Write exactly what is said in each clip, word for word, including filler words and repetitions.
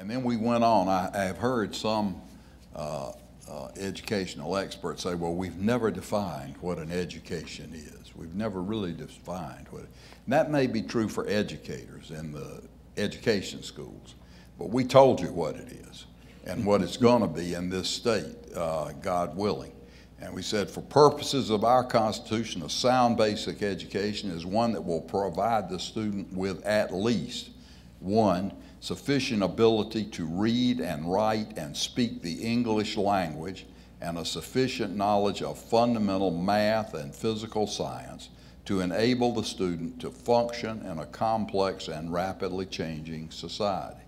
And then we went on. I, I have heard some uh, uh, educational experts say, well, we've never defined what an education is. We've never really defined what it, and that may be true for educators in the education schools, but we told you what it is and what it's going to be in this state, uh, God willing. And we said, for purposes of our Constitution, a sound basic education is one that will provide the student with at least, one, sufficient ability to read and write and speak the English language, and a sufficient knowledge of fundamental math and physical science to enable the student to function in a complex and rapidly changing society.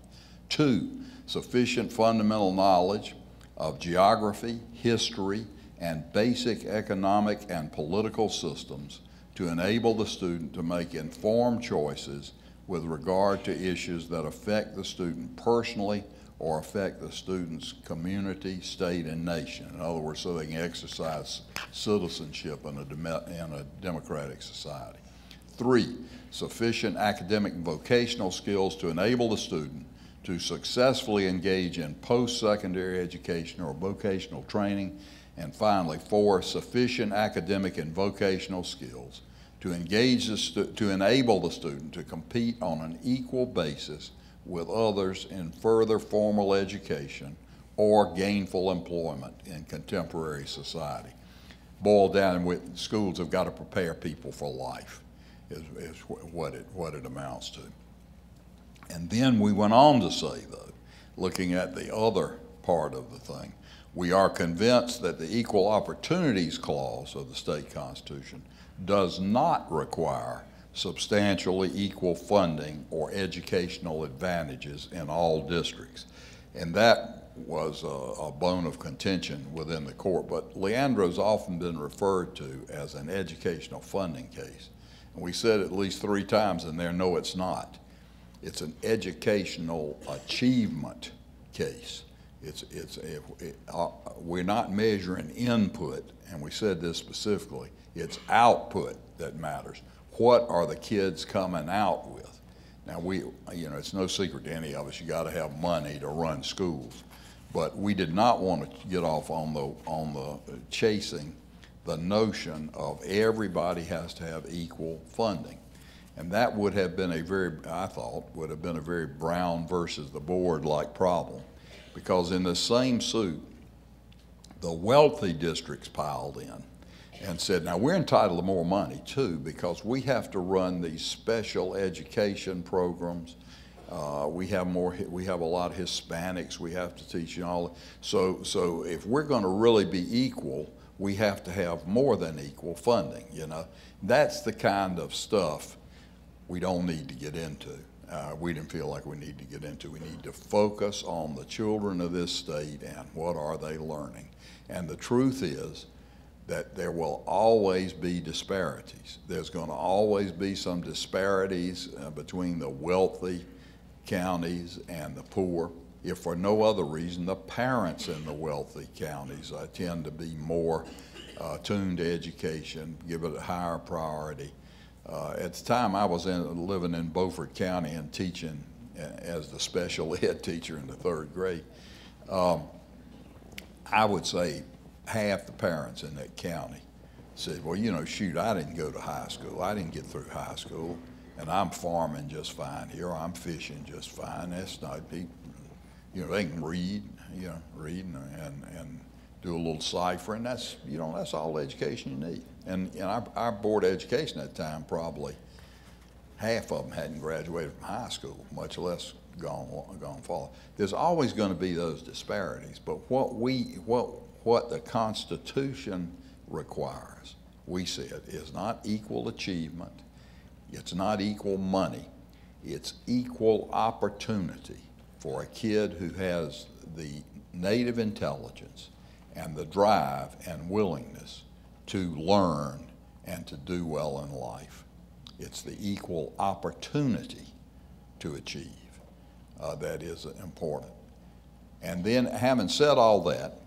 Two, sufficient fundamental knowledge of geography, history, and basic economic and political systems to enable the student to make informed choices with regard to issues that affect the student personally or affect the student's community, state, and nation. In other words, so they can exercise citizenship in a, dem- in a democratic society. Three, sufficient academic and vocational skills to enable the student to successfully engage in post-secondary education or vocational training. And finally, four, sufficient academic and vocational skills to engage the stu to enable the student to compete on an equal basis with others in further formal education or gainful employment in contemporary society. Boiled down, with schools have got to prepare people for life is, is what it, what it amounts to. And then we went on to say, though, looking at the other part of the thing, we are convinced that the Equal Opportunities Clause of the state constitution does not require substantially equal funding or educational advantages in all districts. And that was a, a bone of contention within the court. But Leandro's often been referred to as an educational funding case. And we said at least three times in there, no, it's not. It's an educational achievement case. It's, it's, it, it, uh, we're not measuring input, and we said this specifically, it's output that matters. What are the kids coming out with? Now, we, you know, it's no secret to any of us, you gotta have money to run schools. But we did not want to get off on the, on the chasing the notion of everybody has to have equal funding. And that would have been a very, I thought, would have been a very Brown versus the board-like problem. Because in the same suit, the wealthy districts piled in and said, now we're entitled to more money too, because we have to run these special education programs. Uh, we have more, we have a lot of Hispanics we have to teach and all. So, so if we're gonna really be equal, we have to have more than equal funding, you know? That's the kind of stuff we don't need to get into. Uh, we didn't feel like we need to get into. We need to focus on the children of this state and what are they learning. And the truth is that there will always be disparities. There's going to always be some disparities uh, between the wealthy counties and the poor. If for no other reason, the parents in the wealthy counties uh, tend to be more uh, tuned to education, give it a higher priority. Uh, at the time, I was in, living in Beaufort County and teaching as the special ed teacher in the third grade. Um, I would say half the parents in that county said, well, you know, shoot, I didn't go to high school. I didn't get through high school, and I'm farming just fine here. I'm fishing just fine. That's not, you know, they can read, you know, read and, and, and do a little ciphering. That's, you know, that's all education you need. And, and our, our board of education at the time, probably half of them hadn't graduated from high school, much less gone, gone forward. There's always going to be those disparities, but what, we, what, what the Constitution requires, we said, is not equal achievement, it's not equal money, it's equal opportunity for a kid who has the native intelligence and the drive and willingness to learn and to do well in life. It's the equal opportunity to achieve uh, that is important. And then, having said all that,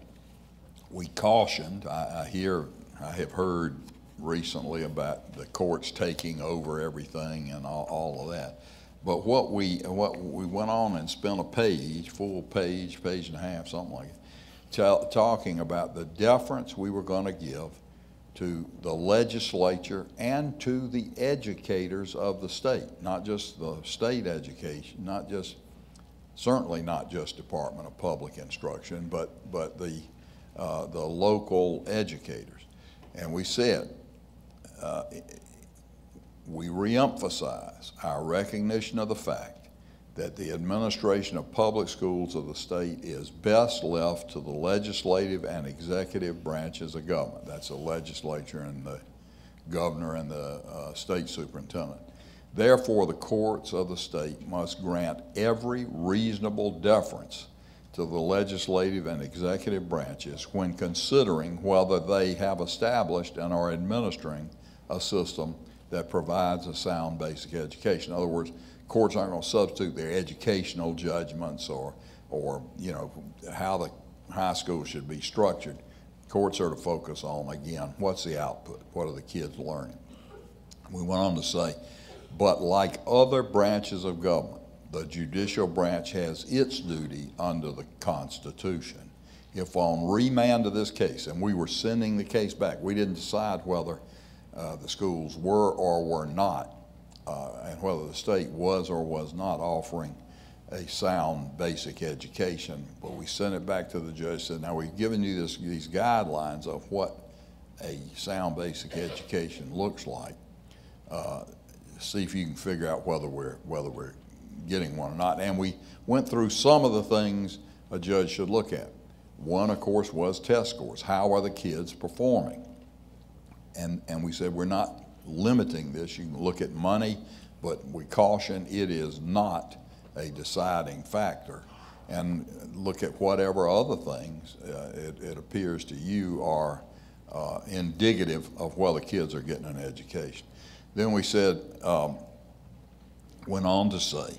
we cautioned, I, I hear, I have heard recently about the courts taking over everything and all, all of that, But what we, what we went on and spent a page, full page, page and a half, something like it, talking about the deference we were going to give to the legislature and to the educators of the state, not just the state education, not just, certainly not just Department of Public Instruction, but, but the, uh, the local educators. And we said, uh, we reemphasize our recognition of the fact that the administration of public schools of the state is best left to the legislative and executive branches of government. That's the legislature and the governor and the uh, state superintendent. Therefore, the courts of the state must grant every reasonable deference to the legislative and executive branches when considering whether they have established and are administering a system that provides a sound basic education. In other words, courts aren't going to substitute their educational judgments or, or you know, how the high school should be structured. Courts are to focus on, again, what's the output? What are the kids learning? We went on to say, but like other branches of government, the judicial branch has its duty under the Constitution. If on remand of this case, and we were sending the case back, we didn't decide whether uh, the schools were or were not, uh, and whether the state was or was not offering a sound basic education, but we sent it back to the judge and said, now we've given you this, these guidelines of what a sound basic education looks like. Uh, see if you can figure out whether we're, whether we're getting one or not. And we went through some of the things a judge should look at. One, of course, was test scores. How are the kids performing? And, and we said, we're not limiting this. You can look at money, but we caution it is not a deciding factor. And look at whatever other things uh, it, it appears to you are uh, indicative of whether kids are getting an education. Then we said, um, went on to say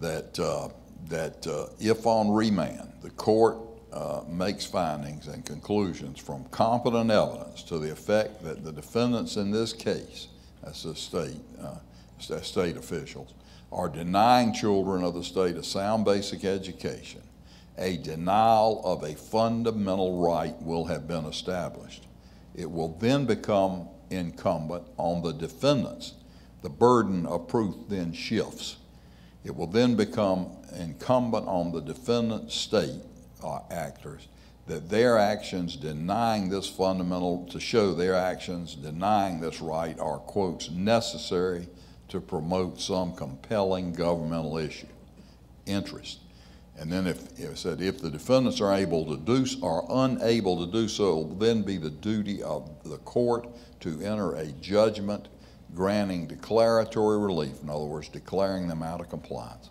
that, uh, that uh, if on remand, the court uh, makes findings and conclusions from competent evidence to the effect that the defendants in this case, that's the state, uh, state officials, are denying children of the state a sound basic education, a denial of a fundamental right will have been established. It will then become incumbent on the defendants. The burden of proof then shifts. It will then become incumbent on the defendant state uh, actors that their actions denying this fundamental, to show their actions denying this right are, quotes, necessary to promote some compelling governmental issue, interest. And then if it said, if the defendants are able to do, are unable to do so, it will then be the duty of the court to enter a judgment granting declaratory relief, in other words, declaring them out of compliance,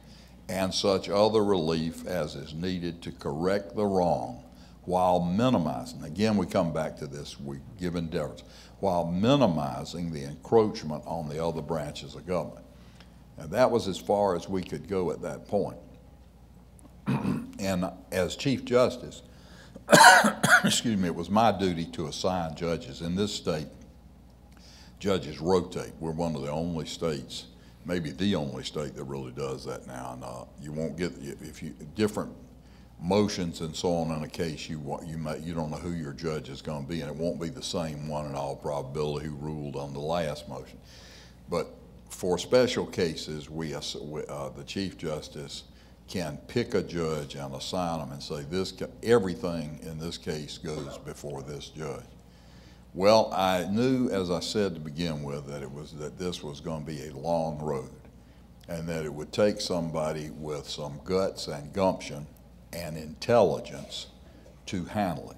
and such other relief as is needed to correct the wrong while minimizing, again we come back to this, we give endeavors, while minimizing the encroachment on the other branches of government. And that was as far as we could go at that point. And as Chief Justice, excuse me, it was my duty to assign judges. In this state, judges rotate. We're one of the only states, maybe the only state that really does that now. And uh, you won't get, if you, different motions and so on in a case, you, you, may, you don't know who your judge is going to be, and it won't be the same one in all probability who ruled on the last motion. But for special cases, we, uh, the Chief Justice can pick a judge and assign them and say, this, everything in this case goes before this judge. Well, I knew, as I said to begin with, that it was, that this was going to be a long road and that it would take somebody with some guts and gumption and intelligence to handle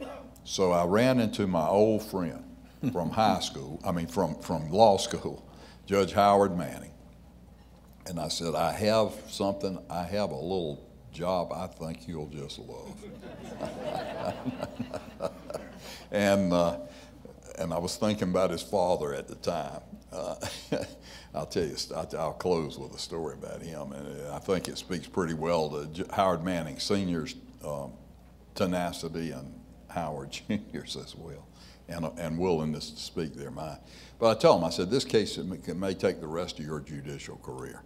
it. So I ran into my old friend from high school, I mean from, from law school, Judge Howard Manning. And I said, I have something, I have a little job I think you'll just love. and, uh, and I was thinking about his father at the time. Uh, I'll tell you, I'll close with a story about him. And I think it speaks pretty well to Howard Manning Senior's um, tenacity and Howard Junior's as well, and, and willingness to speak their mind. But I told him, I said, this case may take the rest of your judicial career.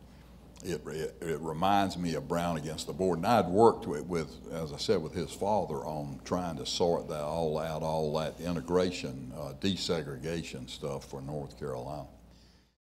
it, it, it reminds me of Brown against the board. And I'd worked with, with, as I said, with his father on trying to sort that all out, all that integration, uh, desegregation stuff for North Carolina.